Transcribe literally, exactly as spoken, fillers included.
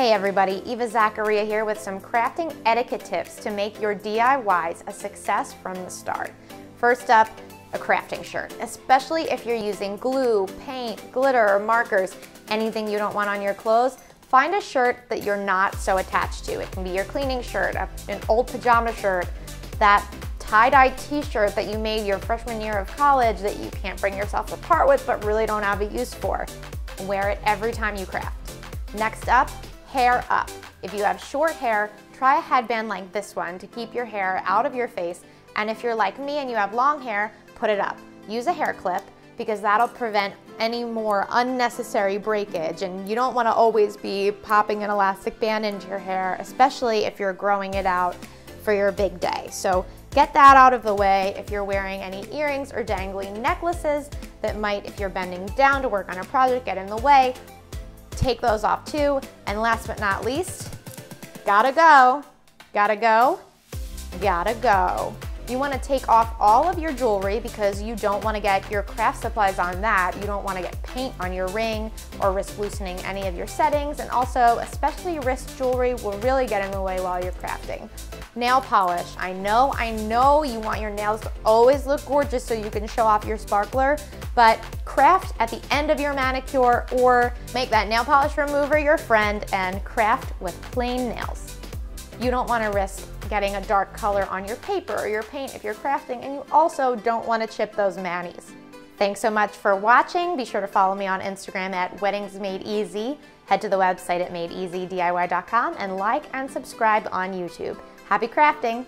Hey everybody, Eva Zaccaria here with some crafting etiquette tips to make your D I Ys a success from the start. First up, a crafting shirt, especially if you're using glue, paint, glitter, markers, anything you don't want on your clothes. Find a shirt that you're not so attached to. It can be your cleaning shirt, an old pajama shirt, that tie-dye t-shirt that you made your freshman year of college that you can't bring yourself to part with but really don't have a use for. Wear it every time you craft. Next up, hair up. If you have short hair, try a headband like this one to keep your hair out of your face. And if you're like me and you have long hair, put it up. Use a hair clip because that'll prevent any more unnecessary breakage. And you don't want to always be popping an elastic band into your hair, especially if you're growing it out for your big day. So get that out of the way. If you're wearing any earrings or dangly necklaces that might, if you're bending down to work on a project, get in the way, take those off too. And last but not least, gotta go, gotta go, gotta go. You wanna take off all of your jewelry because you don't wanna get your craft supplies on that. You don't wanna get paint on your ring or risk loosening any of your settings. And also, especially wrist jewelry will really get in the way while you're crafting. Nail polish. I know, I know you want your nails to always look gorgeous so you can show off your sparkler, but craft at the end of your manicure or make that nail polish remover your friend and craft with plain nails. You don't want to risk getting a dark color on your paper or your paint if you're crafting, and you also don't want to chip those manis. Thanks so much for watching. Be sure to follow me on Instagram at Weddings Made Easy. Head to the website at made easy D I Y dot com and like and subscribe on YouTube. Happy crafting!